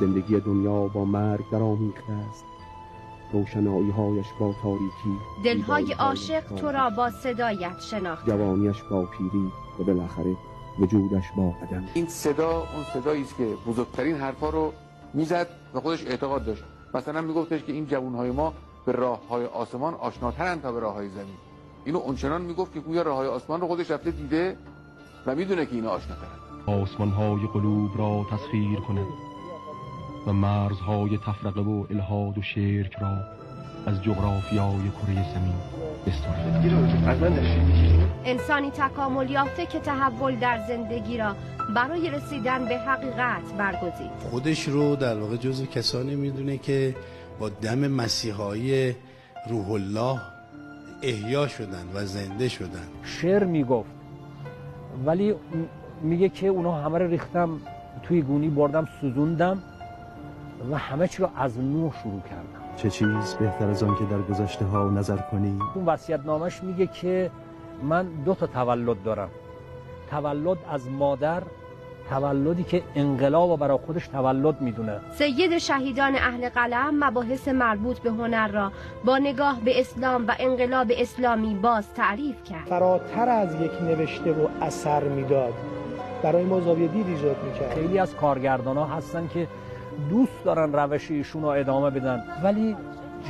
زندگی دنیا با مرگ در آمیخته است، روشنایی‌هایش با تاریکی، دلهای عاشق تو را با صدایت شناخت، جوانیش با پیری و بالاخره وجودش با عدم. این صدا اون صدایی است که بزرگترین حرفا رو میزد و خودش اعتقاد داشت. مثلا میگفتش که این جوانهای ما به راههای آسمان آشناترن تا به راههای زمین. اینو اونچنان میگفت که گویا راههای آسمان رو خودش رفته دیده و میدونه که اینا آشناترن. آسمانهای قلوب را تسخیر کند و مرزهای تفرقه و الحاد و شرک را از جغرافیای کره زمین بسترد. انسانی تکامل یافته که تحول در زندگی را برای رسیدن به حقیقت برگزید. خودش رو در واقع جزو کسانی میدونه که با دم مسیحایی روح الله احیا شدن و زنده شدن. شعر میگفت ولی میگه که اونا همه رو ریختم توی گونی، بردم سوزوندم و همه چی رو از نو شروع کردم. چه چیز بهتر از آن که در گذشته ها نظر کنی؟ اون وصیت نامش میگه که من 2 تا تولد دارم، تولد از مادر، تولدی که انقلاب و برای خودش تولد میدونه. سید شهیدان اهل قلم مباحث مربوط به هنر را با نگاه به اسلام و انقلاب اسلامی باز تعریف کرد. فراتر از یک نوشته و اثر میداد، برای ما زاویه دید ایجاد میکرد. خیلی از کارگردان ها هستن که دوست دارن روش ایشون رو ادامه بدن ولی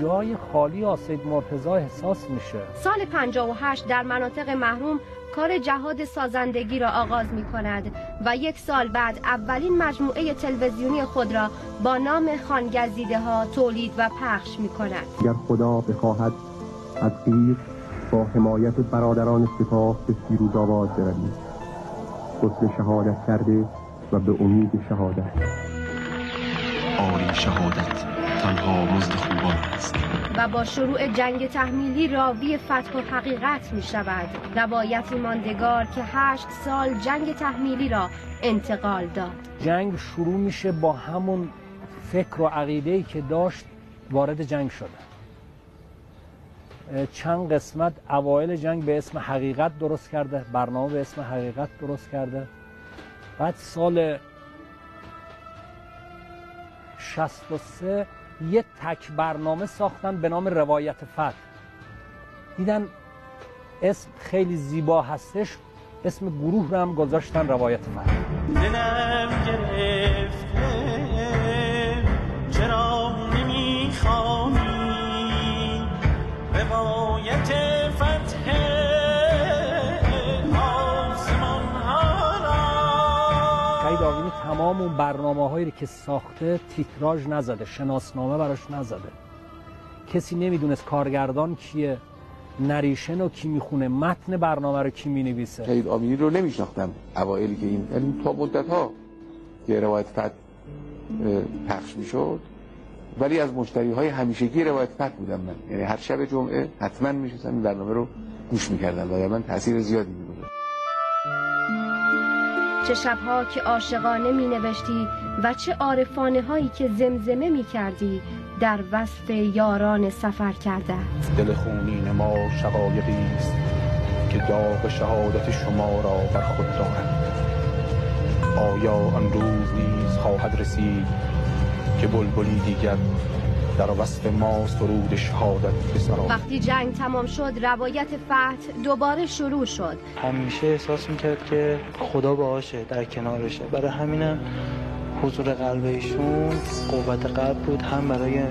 جای خالی آسید مرتضی احساس میشه. سال 58 در مناطق محروم کار جهاد سازندگی را آغاز می کند و 1 سال بعد اولین مجموعه تلویزیونی خود را با نام خانگزیده ها تولید و پخش می کند. اگر خدا بخواهد از غیر با حمایت برادران سپاه به پیروز آواز برویم، قصد شهادت کرده و به امید شهادت. آری شهادت تنها مزد خوبان است. و با شروع جنگ تحمیلی راوی فتح و حقیقت می شود، روایتی ماندگار که 8 سال جنگ تحمیلی را انتقال داد. جنگ شروع میشه با همون فکر و عقیده‌ای که داشت وارد جنگ شد. چند قسمت اوایل جنگ به اسم حقیقت درست کرده، برنامه به اسم حقیقت درست کرده. بعد سال 63 یه تک برنامه ساختن به نام روایت فتح. دیدن اسم خیلی زیبا هستش، اسم گروه رو هم گذاشتن روایت فتح. دلم گرفته چرا نمیخوانی روایت فتح آوینی تمام اون برنامه هایی که ساخته تیتراژ نزده، شناسنامه براش نزده، کسی نمیدونست کارگردان کیه، نریشن رو کی میخونه، متن برنامه رو کی مینویسه. شهید آوینی رو نمیشناختم اوائلی که این تا مدت ها که روایت فتح پخش میشد ولی از مشتری های همیشگی روایت فتح بودم من، یعنی هر شب جمعه حتما میشستم این برنامه رو گوش میکردم و من تاثیر زیادی میدونم. چه شبها که عاشقانه می نوشتی و چه عارفانه هایی که زمزمه می کردی در وصف یاران سفر کرده. دل خونین ما شقایقی است که داغ شهادت شما را بر خود دارد. آیا آن روز نیز خواهد رسید که بلبلی دیگر در وصف ما سرود شهادت بسرا؟ وقتی جنگ تمام شد روایت فتح دوباره شروع شد. همیشه احساس میکرد که خدا باهاشه، در کنارشه، برای همینم حضور قلب ایشون قوت قلب بود، هم برای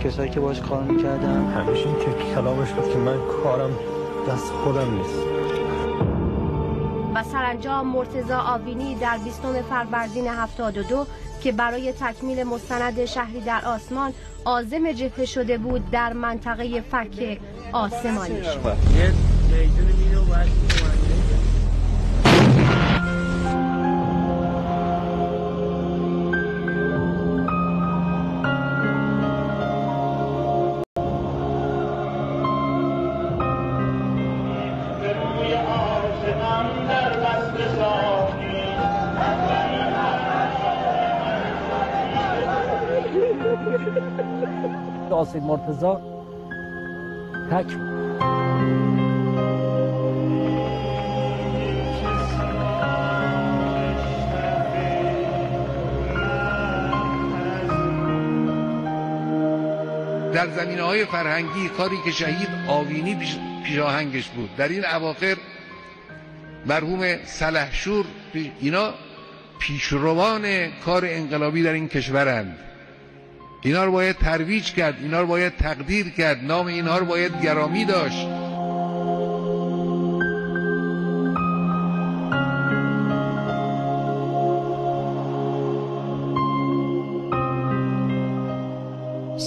کسایی که باهاش کار میکردن. همیشه این که کلامش بود که من کارم دست خودم نیست. و سرانجام مرتضی آوینی در 20 فروردین 72 که برای تکمیل مستند شهید در آسمان عازم جبهه شده بود در منطقه فک آسمانی شد. آسید مرتضی تک در زمینه‌های فرهنگی کاری که شهید آوینی پیشاهنگش بود، در این اواخر مرحوم سلحشور، اینا پیشروان کار انقلابی در این کشورند. اینا رو باید ترویج کرد، اینا رو باید تقدیر کرد، نام اینها رو باید گرامی داشت.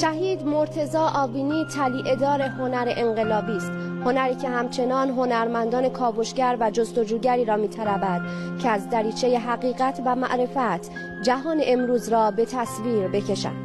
شهید مرتضی آوینی طلیعه‌دار هنر انقلابی است، هنری که همچنان هنرمندان کاوشگر و جستجوگری را می‌طلبد که از دریچه حقیقت و معرفت جهان امروز را به تصویر بکشند.